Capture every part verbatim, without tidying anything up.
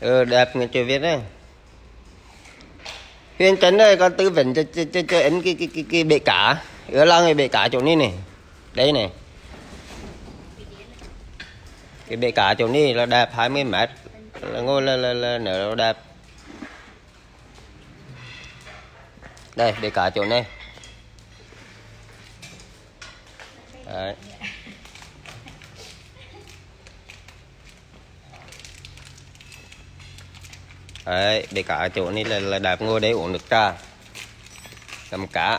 Ừ, đẹp người chữ viết đấy. Huyền Trấn ơi, con tư vấn cho cho cho, cho ấn cái cái cái, cái bể cá, ở là người bể cá chỗ này này, đây này, cái bể cá chỗ này là đẹp hai mươi mét, là ngồi là là là nở đẹp. Đây bể cá chỗ này. Đấy. Đấy, bể cá chỗ này là, là đẹp, ngồi đây uống nước trà làm cá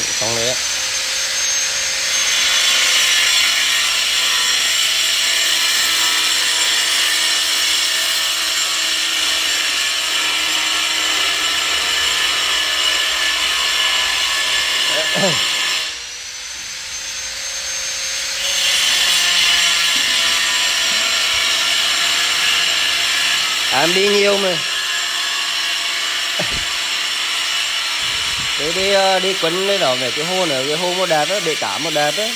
xong đấy. À, em đi nhiều mà đi đi đi quấn đấy đó, về cái hô nữa, cái hô một đẹp đó, bể cá một đẹp đấy.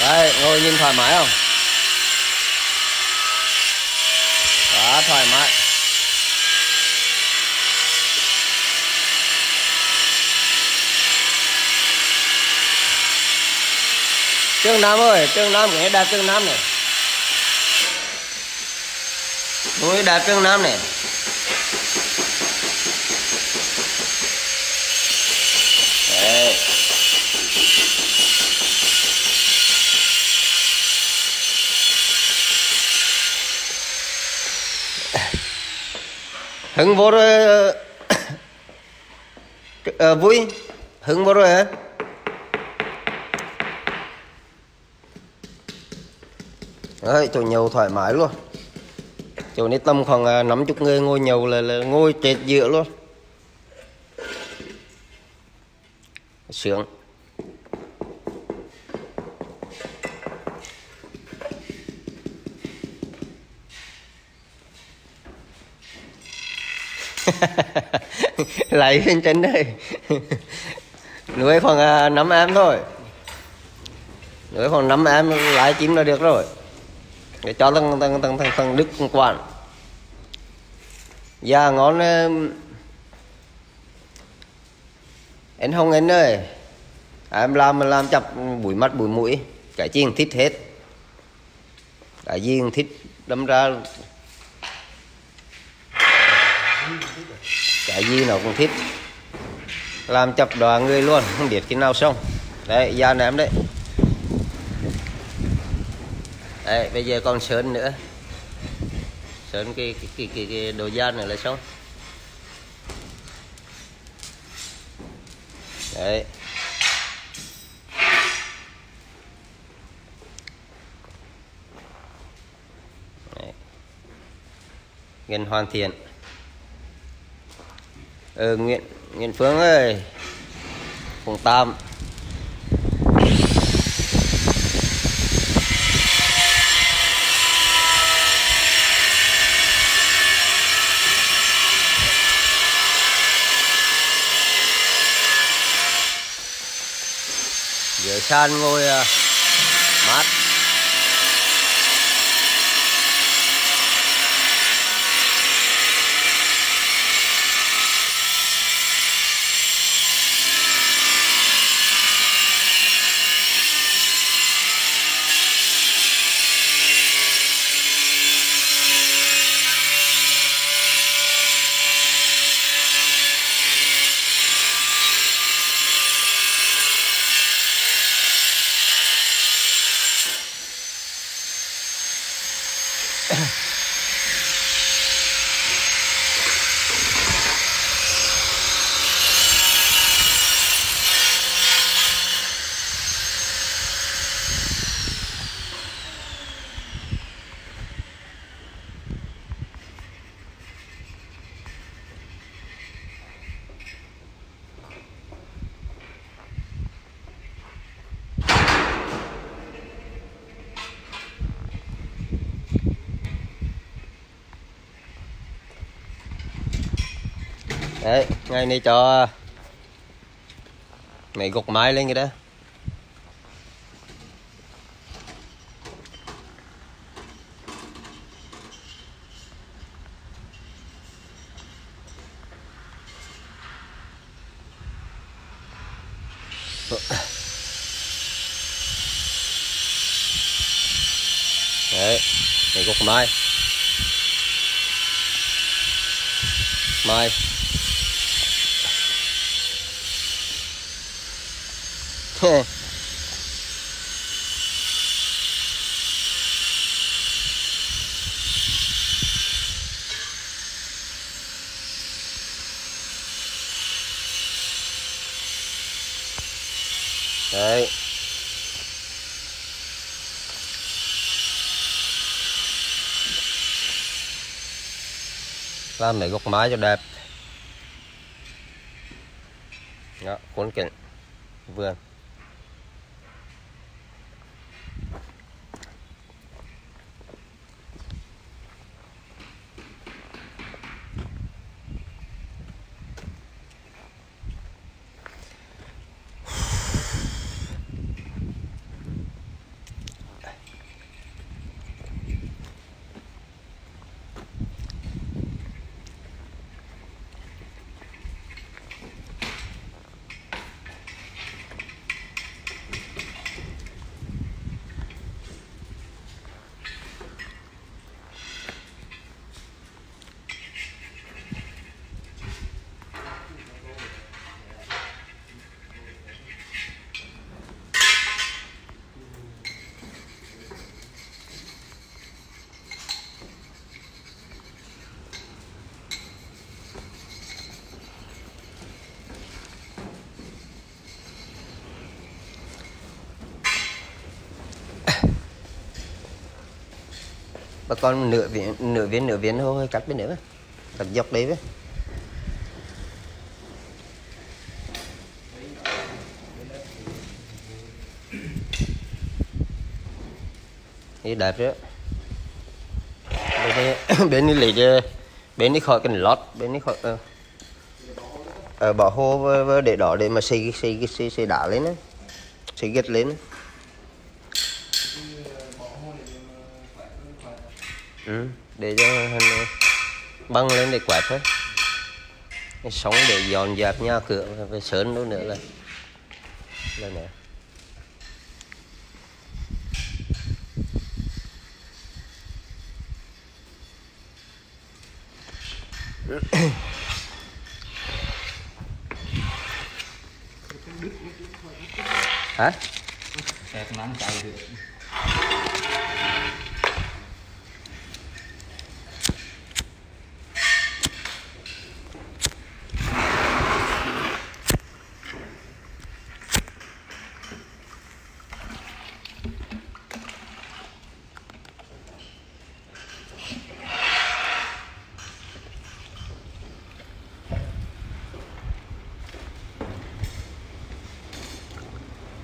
Đấy, ngồi nhìn thoải mái không? Quá thoải mái. Trương Nam ơi, Trương Nam cái đạp Trương Nam này, núi đạp Trương Nam này, đấy. Hứng vô rồi, à, vui, hứng vô rồi hả? Đấy, chỗ nhậu thoải mái luôn. Chỗ này tầm khoảng năm mươi người ngồi nhậu là, là ngồi chết giữa luôn. Sướng. Lấy Huyền Trấn đây. Nuôi khoảng năm em thôi. Nuôi khoảng năm em lái chín là được rồi. Để cho thằng thằng thằng thằng thằng Đức quản. Dạ ngón anh không anh ơi. À, em làm làm chập bụi mắt bụi mũi, cái gì cũng thích hết. Cái gì cũng thích, đâm ra cái gì nào cũng thích. Làm chập đoàn người luôn, không biết khi nào xong. Đấy, da ném đấy. Đấy, bây giờ còn sơn nữa, sơn cái cái cái, cái, cái đồ da này là xong. Đấy. Đấy. Gần hoàn thiện. Ờ, Nguyễn Nguyễn Phương ơi, phòng tam. Dưới sàn ngồi uh, mát. Đấy, ngày này cho Mày gục máy lên cái đó. Đấy, mày gục máy. Máy. Hơ. Đấy. Làm mấy góc mái cho đẹp. Đó, cuốn cảnh vườn. Bà con nửa viên nửa viên nửa viên thôi, cắt bên nữa, cắt dọc đấy với. Đi đẹp chứ. Bên đi lì chứ, bên đi khỏi cần lót, bên đi khỏi ờ, bỏ hô với, với để đỏ để mà xây xây xây xây đá lên á, xây ghét lên. Ừ, để cho hình băng lên để quẹt thôi, cái sống để dọn dẹp nhà cửa về sớm nữa nữa là lên nè. Hả?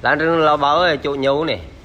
Đang trên lao báo chỗ nhấu này.